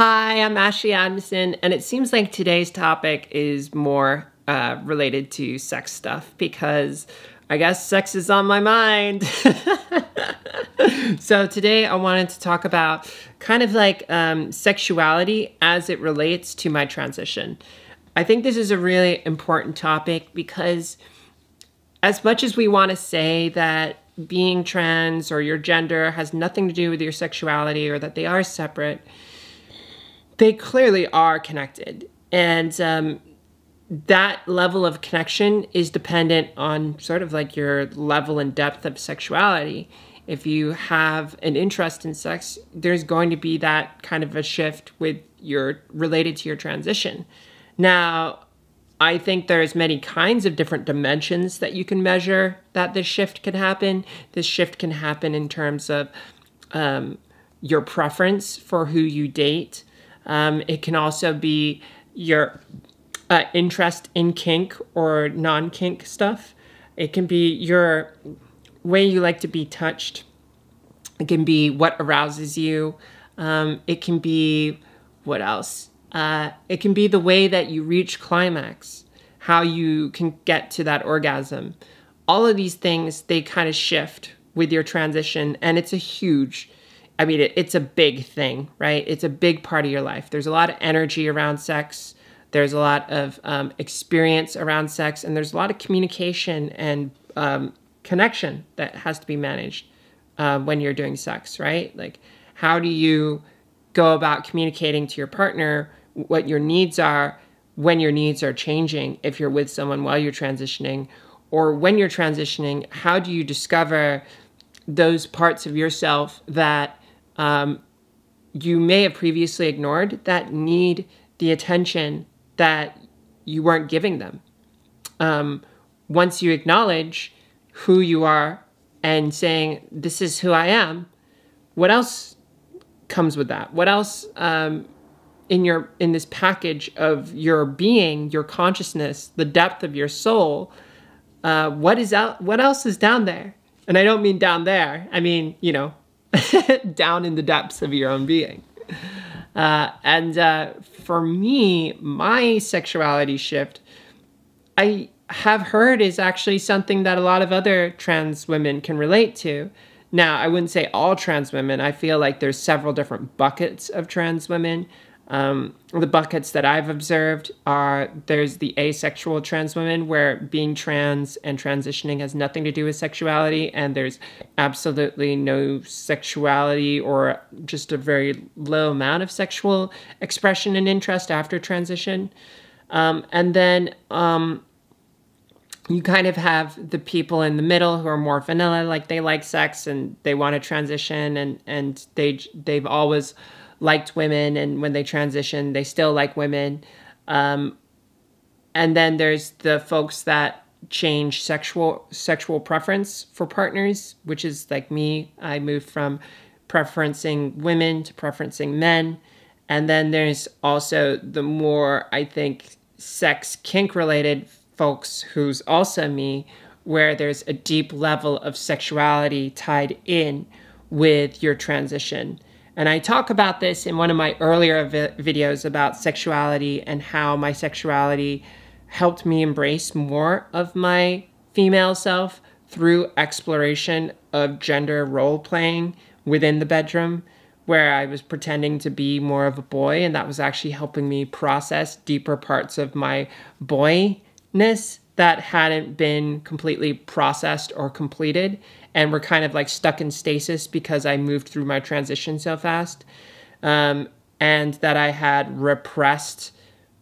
Hi, I'm Ashley Adamson, and it seems like today's topic is more related to sex stuff because I guess sex is on my mind. So today I wanted to talk about kind of like sexuality as it relates to my transition. I think this is a really important topic because as much as we want to say that being trans or your gender has nothing to do with your sexuality or that they are separate, they clearly are connected. And that level of connection is dependent on sort of like your level and depth of sexuality. If you have an interest in sex, there's going to be that kind of a shift with your related to your transition. Now, I think there's many kinds of different dimensions that you can measure that this shift can happen. This shift can happen in terms of your preference for who you date. It can also be your interest in kink or non-kink stuff. It can be your way you like to be touched. It can be what arouses you. It can be, what else? It can be the way that you reach climax, how you can get to that orgasm. All of these things, they kind of shift with your transition, and it's a huge, I mean, it's a big thing, right? It's a big part of your life. There's a lot of energy around sex. There's a lot of experience around sex, and there's a lot of communication and connection that has to be managed when you're doing sex, right? Like, how do you go about communicating to your partner what your needs are when your needs are changing if you're with someone while you're transitioning? Or when you're transitioning, how do you discover those parts of yourself that you may have previously ignored that need the attention that you weren't giving them? Once you acknowledge who you are and saying, this is who I am, what else comes with that? What else in this package of your being, your consciousness, the depth of your soul, what else is down there? And I don't mean down there, I mean, you know, down in the depths of your own being. For me, my sexuality shift, I have heard is actually something that a lot of other trans women can relate to. Now, I wouldn't say all trans women. I feel like there's several different buckets of trans women. The buckets that I've observed are there's the asexual trans women where being trans and transitioning has nothing to do with sexuality, and there's absolutely no sexuality or just a very low amount of sexual expression and interest after transition. You kind of have the people in the middle who are more vanilla, like they like sex and they want to transition, and they've always liked women, and when they transition, they still like women. And then there's the folks that change sexual preference for partners, which is like me. I moved from preferencing women to preferencing men. And then there's also the more, I think, sex kink related folks who's also me, where there's a deep level of sexuality tied in with your transition. And I talk about this in one of my earlier videos about sexuality and how my sexuality helped me embrace more of my female self through exploration of gender role playing within the bedroom, where I was pretending to be more of a boy, and that was actually helping me process deeper parts of my boyness that hadn't been completely processed or completed, and were kind of like stuck in stasis because I moved through my transition so fast, and that I had repressed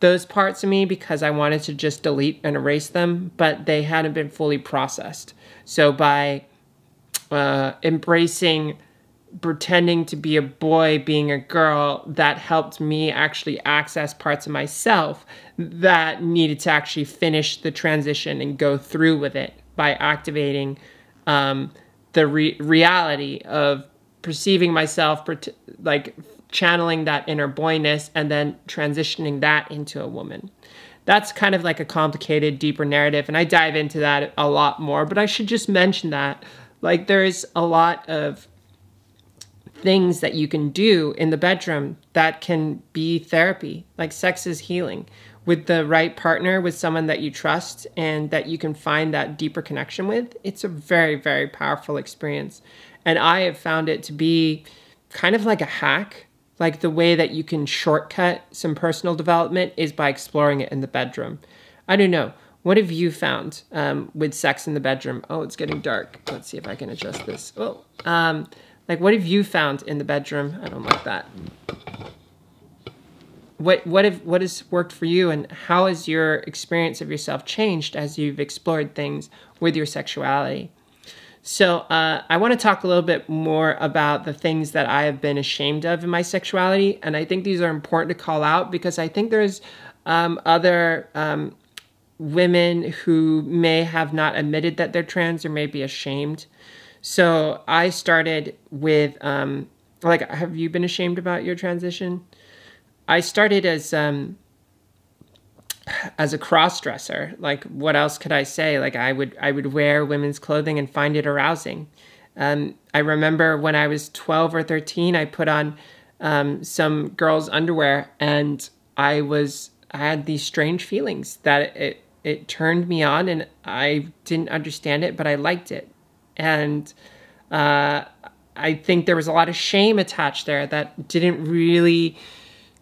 those parts of me because I wanted to just delete and erase them, but they hadn't been fully processed. So by embracing pretending to be a boy, being a girl, that helped me actually access parts of myself that needed to actually finish the transition and go through with it by activating the reality of perceiving myself, like channeling that inner boyness and then transitioning that into a woman. That's kind of like a complicated, deeper narrative, and I dive into that a lot more, but I should just mention that, like, there is a lot of things that you can do in the bedroom that can be therapy. Like, sex is healing with the right partner, with someone that you trust and that you can find that deeper connection with. It's a very, very powerful experience. And I have found it to be kind of like a hack. Like, the way that you can shortcut some personal development is by exploring it in the bedroom. I don't know. What have you found with sex in the bedroom? Oh, it's getting dark. Let's see if I can adjust this. Oh, like, what have you found in the bedroom? I don't like that. What has worked for you, and how has your experience of yourself changed as you've explored things with your sexuality? So I want to talk a little bit more about the things that I have been ashamed of in my sexuality. And I think these are important to call out, because I think there's other women who may have not admitted that they're trans or may be ashamed. So I started with, like, have you been ashamed about your transition? I started as a cross-dresser. Like, what else could I say? Like, I would wear women's clothing and find it arousing. I remember when I was 12 or 13, I put on some girls' underwear, and I had these strange feelings that it turned me on, and I didn't understand it, but I liked it. And I think there was a lot of shame attached there that didn't really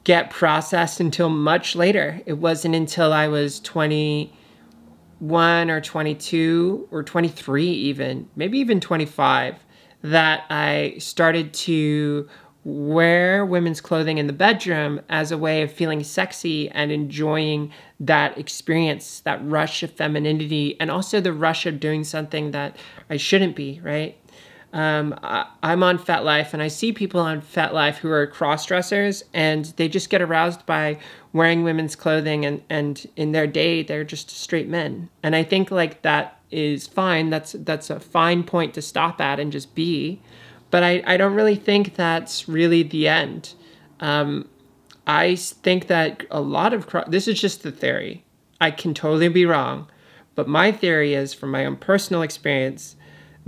get processed until much later. It wasn't until I was 21 or 22 or 23 even, maybe even 25, that I started to wear women's clothing in the bedroom as a way of feeling sexy and enjoying that experience, that rush of femininity, and also the rush of doing something that I shouldn't be, right? I'm on FetLife, and I see people on FetLife who are cross-dressers, and they just get aroused by wearing women's clothing, and in their day, they're just straight men. And I think, like, that is fine. That's a fine point to stop at and just be. But I don't really think that's really the end. I think that a lot of... This is just the theory. I can totally be wrong. But my theory is, from my own personal experience,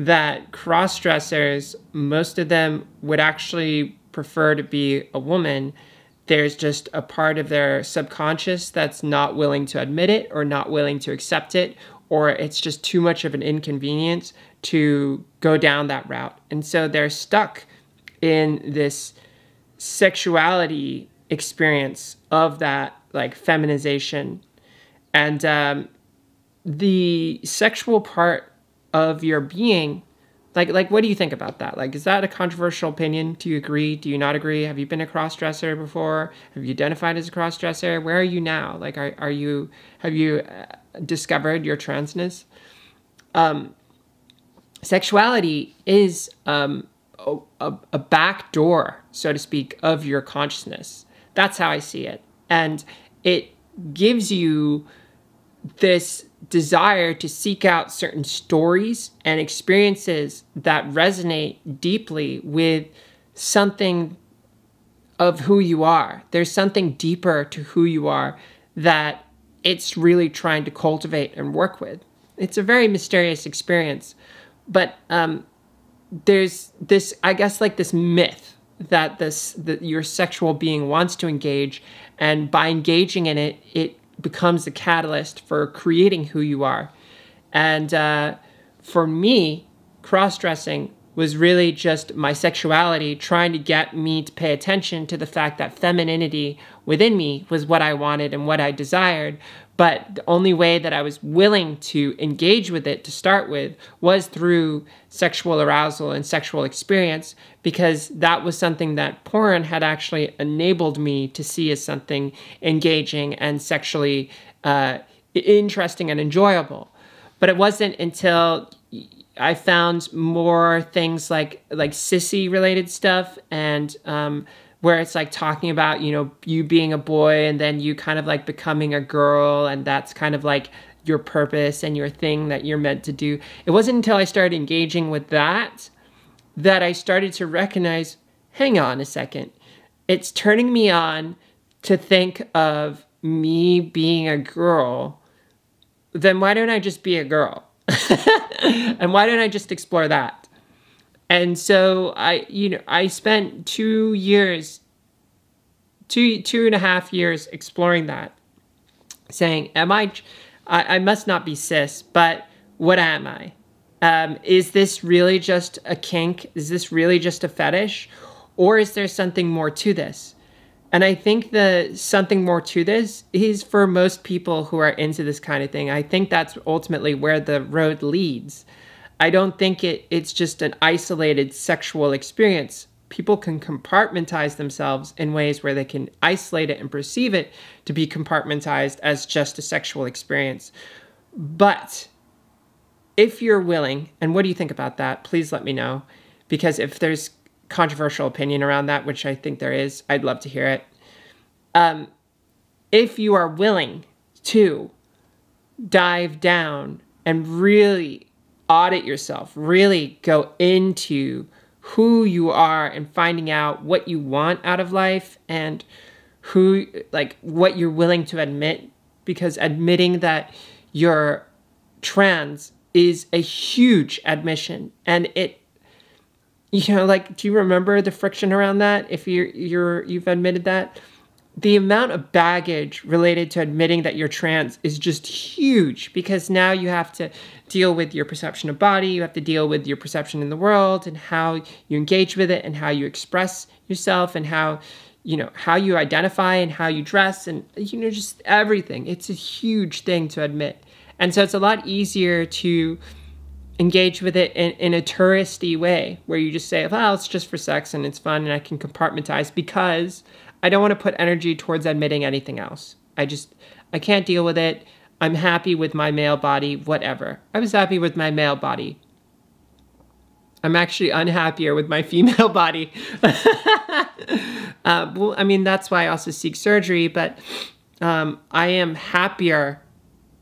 that cross-dressers, most of them would actually prefer to be a woman. There's just a part of their subconscious that's not willing to admit it, or not willing to accept it, or it's just too much of an inconvenience to go down that route. And so they're stuck in this sexuality experience of that, like, feminization. And the sexual part of your being, like, what do you think about that? Like, is that a controversial opinion? Do you agree? Do you not agree? Have you been a cross-dresser before? Have you identified as a cross-dresser? Where are you now? Like, have you discovered your transness? Sexuality is a back door, so to speak, of your consciousness. That's how I see it. And it gives you this desire to seek out certain stories and experiences that resonate deeply with something of who you are. There's something deeper to who you are that it's really trying to cultivate and work with. It's a very mysterious experience. But there's this, I guess, like, this myth that that your sexual being wants to engage, and by engaging in it, it becomes the catalyst for creating who you are. And for me, cross-dressing was really just my sexuality trying to get me to pay attention to the fact that femininity within me was what I wanted and what I desired. But the only way that I was willing to engage with it to start with was through sexual arousal and sexual experience, because that was something that porn had actually enabled me to see as something engaging and sexually interesting and enjoyable. But it wasn't until I found more things like sissy-related stuff, and where it's like talking about, you know, you being a boy and then you kind of like becoming a girl, and that's kind of like your purpose and your thing that you're meant to do. It wasn't until I started engaging with that that I started to recognize, hang on a second, it's turning me on to think of me being a girl. Then why don't I just be a girl? And why don't I just explore that? And so I spent 2 years, two and a half years exploring that, saying, I must not be cis, but what am I? Is this really just a kink? Is this really just a fetish? Or is there something more to this? And I think the something more to this is for most people who are into this kind of thing. I think that's ultimately where the road leads. I don't think it's just an isolated sexual experience. People can compartmentalize themselves in ways where they can isolate it and perceive it to be compartmentalized as just a sexual experience. But if you're willing, and what do you think about that? Please let me know, because if there's controversial opinion around that, which I think there is, I'd love to hear it. If you are willing to dive down and really audit yourself, really go into who you are and finding out what you want out of life and who, like, what you're willing to admit, because admitting that you're trans is a huge admission. And it, you know, like, do you remember the friction around that? If you've admitted that, the amount of baggage related to admitting that you're trans is just huge, because now you have to deal with your perception of body, you have to deal with your perception in the world and how you engage with it and how you express yourself and how, you know, how you identify and how you dress and, you know, just everything. It's a huge thing to admit. And so it's a lot easier to engage with it in a touristy way where you just say, well, it's just for sex and it's fun and I can compartmentalize, because I don't want to put energy towards admitting anything else. I can't deal with it. I'm happy with my male body, whatever. I was happy with my male body. I'm actually unhappier with my female body. Well, I mean, that's why I also seek surgery, but I am happier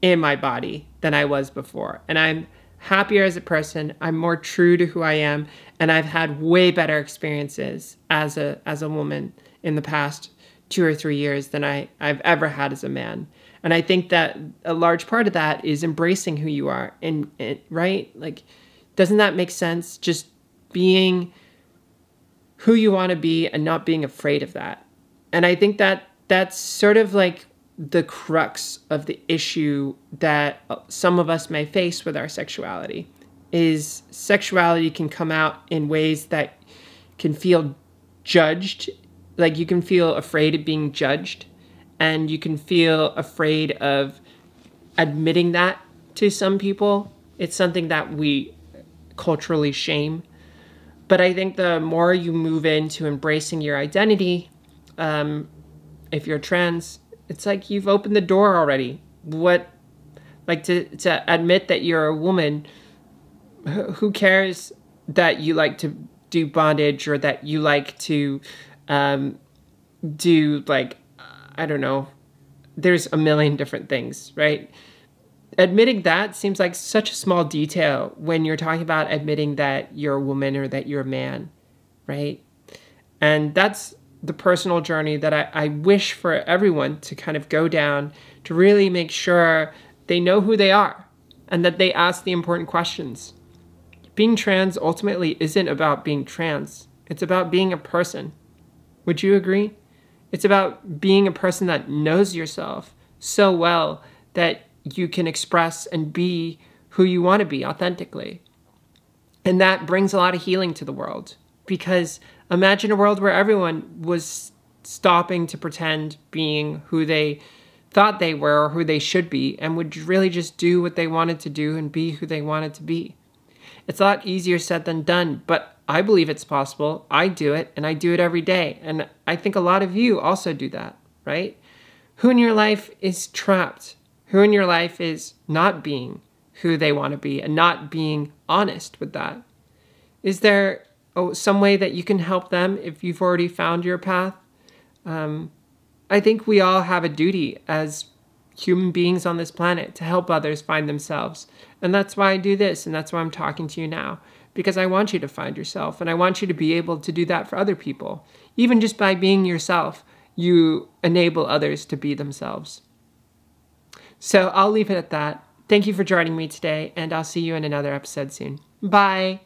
in my body than I was before. And I'm happier as a person. I'm more true to who I am. And I've had way better experiences as a woman in the past 2 or 3 years than I've ever had as a man. And I think that a large part of that is embracing who you are. And right? Like, doesn't that make sense? Just being who you want to be and not being afraid of that. And I think that that's sort of like the crux of the issue that some of us may face with our sexuality, is sexuality can come out in ways that can feel judged. Like, you can feel afraid of being judged, and you can feel afraid of admitting that to some people. It's something that we culturally shame. But I think the more you move into embracing your identity, if you're trans, it's like you've opened the door already. What, like, to admit that you're a woman, who cares that you like to do bondage or that you like to do, like, I don't know, there's a million different things, right? Admitting that seems like such a small detail when you're talking about admitting that you're a woman or that you're a man, right? And that's the personal journey that I wish for everyone to kind of go down, to really make sure they know who they are and that they ask the important questions. Being trans ultimately isn't about being trans. It's about being a person. Would you agree? It's about being a person that knows yourself so well that you can express and be who you want to be authentically. And that brings a lot of healing to the world, because imagine a world where everyone was stopping to pretend being who they thought they were or who they should be, and would really just do what they wanted to do and be who they wanted to be. It's a lot easier said than done, but I believe it's possible. I do it, and I do it every day. And I think a lot of you also do that, right? Who in your life is trapped? Who in your life is not being who they want to be and not being honest with that? Is there some way that you can help them if you've already found your path? I think we all have a duty as human beings on this planet to help others find themselves. And that's why I do this, and that's why I'm talking to you now, because I want you to find yourself, and I want you to be able to do that for other people. Even just by being yourself, you enable others to be themselves. So I'll leave it at that. Thank you for joining me today, and I'll see you in another episode soon. Bye.